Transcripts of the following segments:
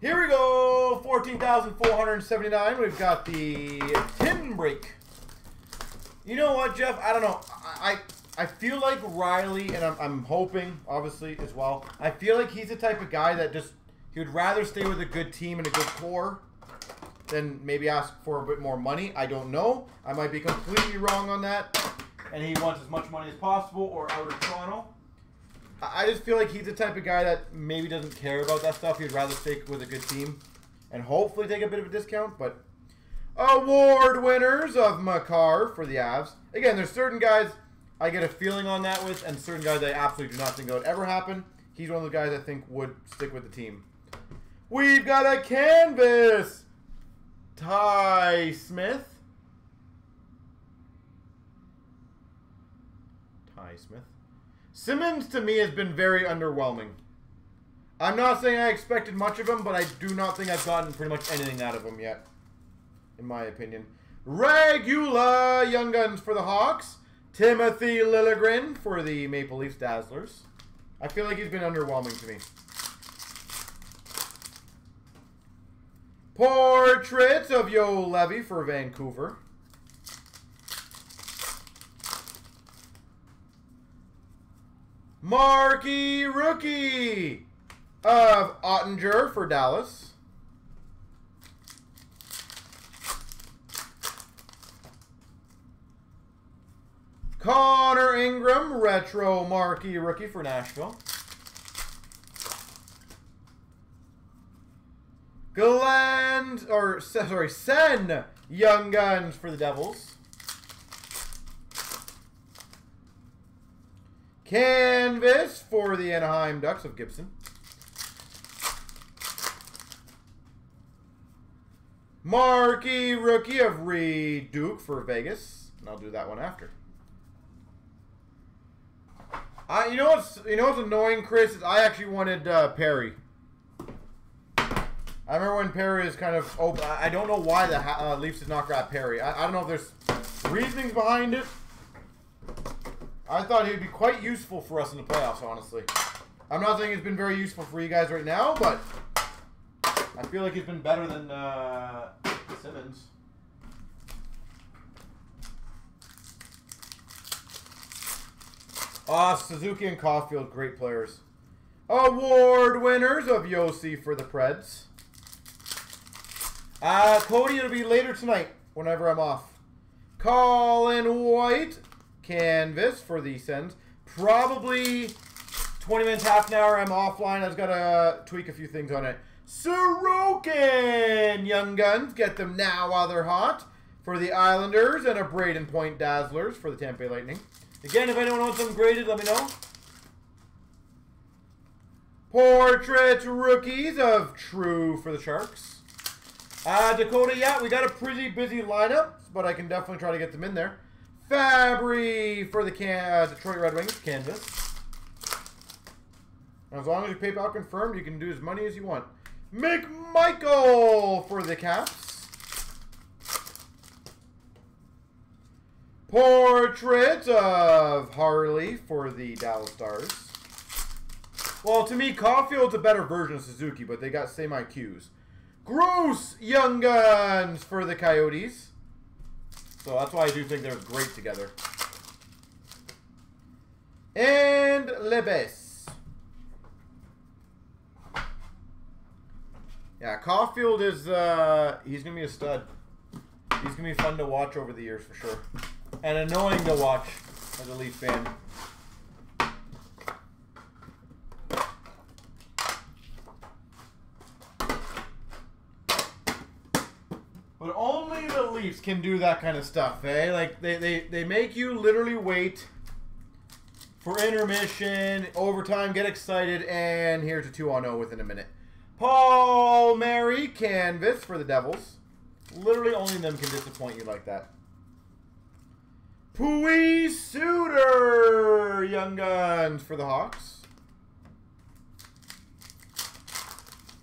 Here we go, 14,479. We've got the tin break. You know what, Jeff? I don't know. I feel like Riley, and I'm hoping, obviously, as well. I feel like he's the type of guy that just, he would rather stay with a good team and a good core than maybe ask for a bit more money. I don't know. I might be completely wrong on that. And he wants as much money as possible or out of Toronto. I just feel like he's the type of guy that maybe doesn't care about that stuff. He'd rather stay with a good team and hopefully take a bit of a discount, but... Award winners of Makar for the Avs. Again, there's certain guys I get a feeling on that with, and certain guys I absolutely do not think that would ever happen. He's one of the guys I think would stick with the team. We've got a canvas. Ty Smith. Ty Smith. Simmonds, to me, has been very underwhelming. I'm not saying I expected much of him, but I do not think I've gotten pretty much anything out of him yet, in my opinion. Regular Young Guns for the Hawks. Timothy Liljegren for the Maple Leafs Dazzlers. I feel like he's been underwhelming to me. Portraits of Yo Levy for Vancouver. Marquee Rookie of Ottinger for Dallas. Connor Ingram, Retro Marquee Rookie for Nashville. Sen Young Guns for the Devils. Canvas for the Anaheim Ducks of Gibson. Marquee Rookie of Reed Duke for Vegas. And I'll do that one after. You know what's annoying, Chris, is I actually wanted Perry. I remember when Perry is kind of open. I don't know why the Leafs did not grab Perry. I don't know if there's reasoning behind it. I thought he would be quite useful for us in the playoffs, honestly. I'm not saying he's been very useful for you guys right now, but I feel like he's been better than Simmonds. Suzuki and Caulfield, great players. Award winners of Yossi for the Preds. Cody, it'll be later tonight, whenever I'm off. Colin White, canvas for the Sens. Probably 20 minutes, half an hour, I'm offline. I've got to tweak a few things on it. Sorokin, Young Guns, get them now while they're hot. For the Islanders and a Braden Point Dazzlers for the Tampa Bay Lightning. Again, if anyone wants them graded, let me know. Portrait Rookies of True for the Sharks. Dakota, yeah, we got a pretty busy lineup, but I can definitely try to get them in there. Fabry for the Detroit Red Wings, canvas. As long as your PayPal confirmed, you can do as many as you want. McMichael for the Caps. Portrait of Harley for the Dallas Stars. Well, to me, Caulfield's a better version of Suzuki, but they got same IQs. Gross Young Guns for the Coyotes. So that's why I do think they're great together. And Lebes. Yeah, Caulfield is, he's going to be a stud. He's going to be fun to watch over the years for sure. And annoying to watch as a Leaf fan. But only the Leafs can do that kind of stuff, eh? Like, they make you literally wait for intermission, overtime, get excited, and here's a 2-on-0 within a minute. Paul Mary, canvas for the Devils. Literally only them can disappoint you like that. Pouliot, Suter, Young Guns for the Hawks.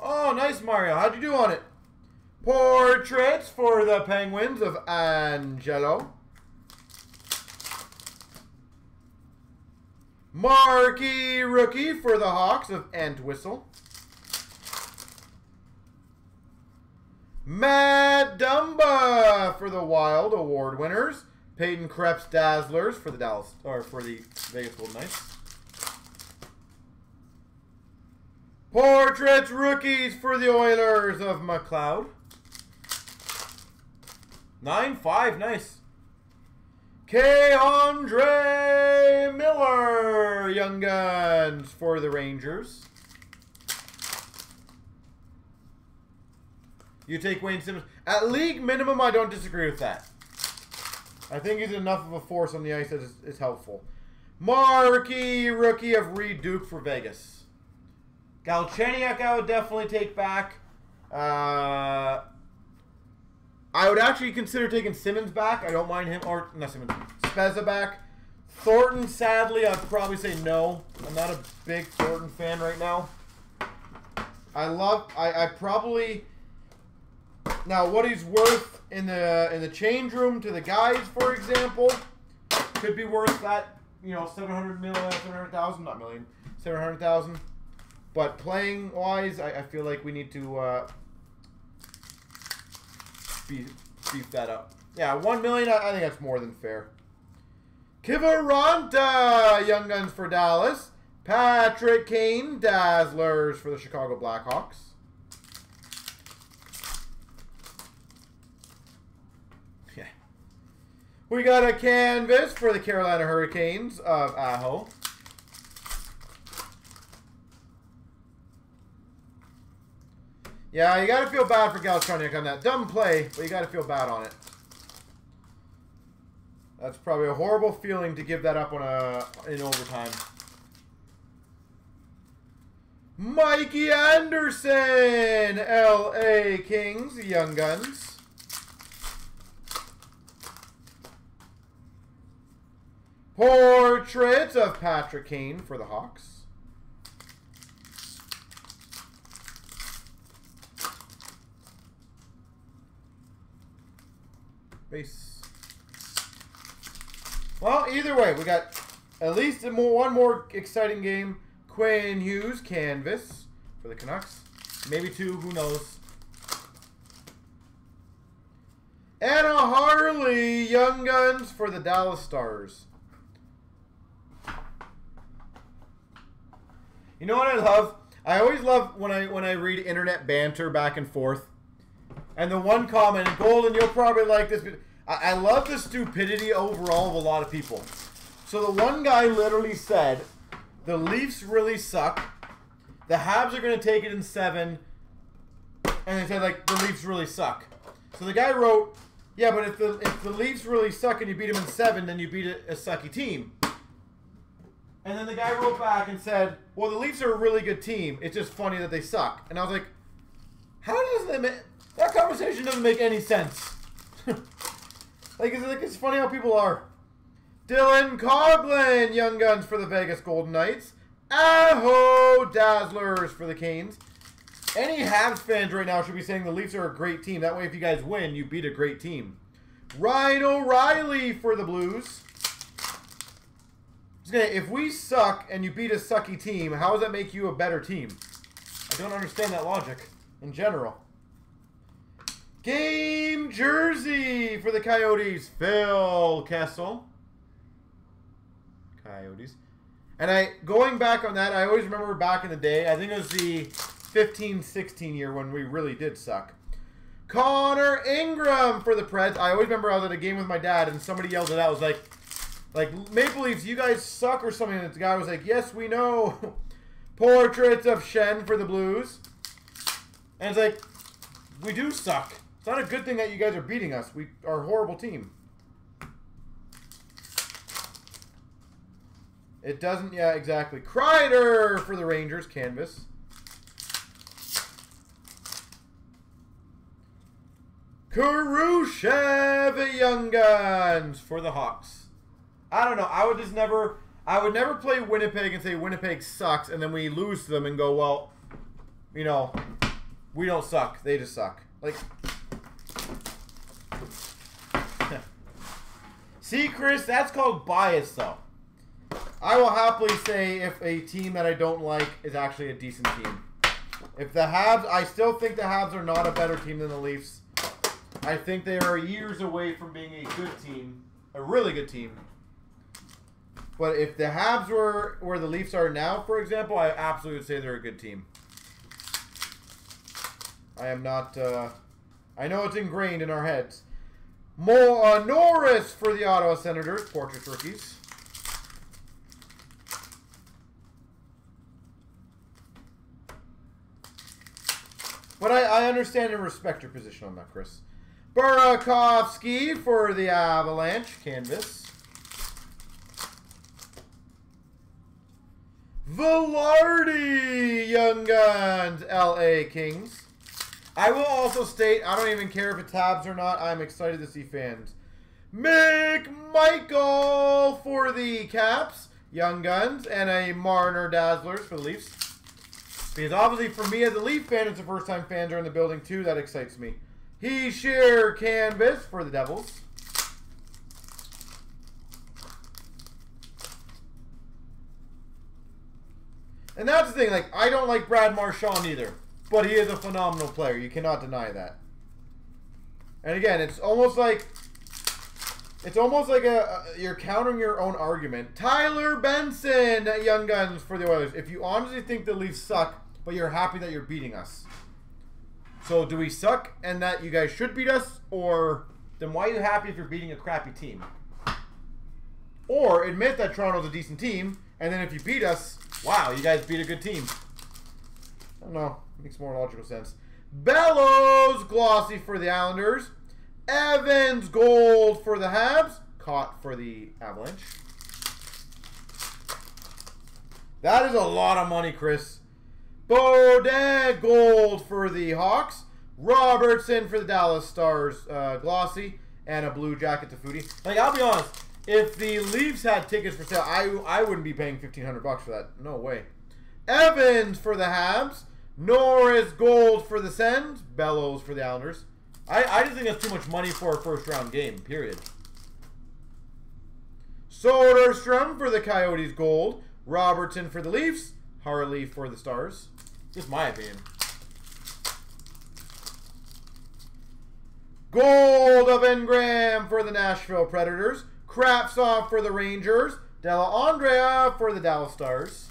Oh, nice, Mario. How'd you do on it? Portraits for the Penguins of Angelo. Marquee Rookie for the Hawks of Antwhistle. Matt Dumba for the Wild award winners. Peyton Krebs Dazzlers for the Vegas Golden Knights. Portraits rookies for the Oilers of McLeod. 9-5, nice. K-Andre Miller, Young Guns for the Rangers. You take Wayne Simmonds. At league minimum, I don't disagree with that. I think he's enough of a force on the ice that it's helpful. Marquee rookie of Reed Duke for Vegas. Galchenyuk, I would definitely take back. I would actually consider taking Simmonds back. I don't mind him. Or, not Simmonds. Spezza back. Thornton, sadly, I'd probably say no. I'm not a big Thornton fan right now. I probably... Now, what he's worth in the change room to the guys, for example, could be worth that, you know, 700,000, not million, 700,000. But playing wise, I feel like we need to beef that up. Yeah, 1 million. I think that's more than fair. Kivaranta, Young Guns for Dallas. Patrick Kane, Dazzlers for the Chicago Blackhawks. We got a canvas for the Carolina Hurricanes of Aho. Yeah, you got to feel bad for Galchenyuk on that. Dumb play, but you got to feel bad on it. That's probably a horrible feeling to give that up on in overtime. Mikey Anderson, LA Kings, Young Guns. Portraits of Patrick Kane for the Hawks. Base. Well, either way, we got at least one more exciting game. Quinn Hughes canvas for the Canucks. Maybe two, who knows. Anna Harley, Young Guns for the Dallas Stars. You know what I love? I always love when I read internet banter back and forth. And the one comment, Golden, you'll probably like this, but I love the stupidity overall of a lot of people. So the one guy literally said, the Leafs really suck. The Habs are going to take it in 7. And they said, like, the Leafs really suck. So the guy wrote, yeah, but if the Leafs really suck and you beat them in 7, then you beat a sucky team. And then the guy wrote back and said, well, the Leafs are a really good team. It's just funny that they suck. And I was like, how does that make... That conversation doesn't make any sense. It's funny how people are. Dylan Coughlin, Young Guns for the Vegas Golden Knights. Aho, Dazzlers for the Canes. Any Habs fans right now should be saying the Leafs are a great team. That way, if you guys win, you beat a great team. Ryan O'Reilly for the Blues. If we suck and you beat a sucky team, how does that make you a better team? I don't understand that logic in general. Game jersey for the Coyotes, Phil Kessel. Coyotes. And going back on that, I always remember back in the day, I think it was the 15-16 year when we really did suck. Connor Ingram for the Preds. I always remember I was at a game with my dad and somebody yelled it out. I was like... Maple Leafs, you guys suck or something. And the guy was like, yes, we know. Portraits of Shen for the Blues. And it's like, we do suck. It's not a good thing that you guys are beating us. We are a horrible team. It doesn't, yeah, exactly. Kreider for the Rangers, canvas. Kurushev, Young Guns for the Hawks. I don't know. I would never play Winnipeg and say Winnipeg sucks, and then we lose to them and go, well, you know, we don't suck. They just suck. Like, see, Chris, that's called bias, though. I will happily say if a team that I don't like is actually a decent team. If the Habs, I still think the Habs are not a better team than the Leafs. I think they are years away from being a good team, a really good team. But if the Habs were where the Leafs are now, for example, I absolutely would say they're a good team. I am not, I know it's ingrained in our heads. Norris for the Ottawa Senators, Portrait Rookies. But I understand and respect your position on that, Chris. Burakovsky for the Avalanche, Canvas. Velarde, Young Guns, LA Kings. I will also state, I don't even care if it's Habs or not, I'm excited to see fans. McMichael for the Caps, Young Guns, and a Marner Dazzlers for the Leafs. Because obviously for me as a Leaf fan, it's the first time fans are in the building too, that excites me. He sheer canvas for the Devils. And that's the thing, like, I don't like Brad Marchand either. But he is a phenomenal player. You cannot deny that. And again, it's almost like you're countering your own argument. Tyler Benson, Young Guns for the Oilers. If you honestly think the Leafs suck, but you're happy that you're beating us. So do we suck and that you guys should beat us? Or then why are you happy if you're beating a crappy team? Or admit that Toronto's a decent team, and then if you beat us, wow, you guys beat a good team. I don't know. Makes more logical sense. Bellows, glossy for the Islanders. Evans, gold for the Habs. Caught for the Avalanche. That is a lot of money, Chris. Beaudet, gold for the Hawks. Robertson for the Dallas Stars, glossy. And a blue jacket to Foodie. Like, I'll be honest. If the Leafs had tickets for sale, I wouldn't be paying $1,500 for that. No way. Evans for the Habs. Norris, gold for the Sens. Bellows for the Islanders. I just think that's too much money for a first-round game, period. Soderstrom for the Coyotes, gold. Robertson for the Leafs. Harley for the Stars. Just my opinion. Gold of Ingram for the Nashville Predators. Kravtsov for the Rangers. Della Andrea for the Dallas Stars.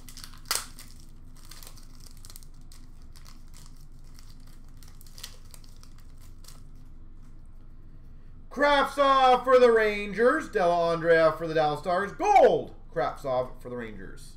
Kravtsov for the Rangers. Della Andrea for the Dallas Stars. Gold. Kravtsov for the Rangers.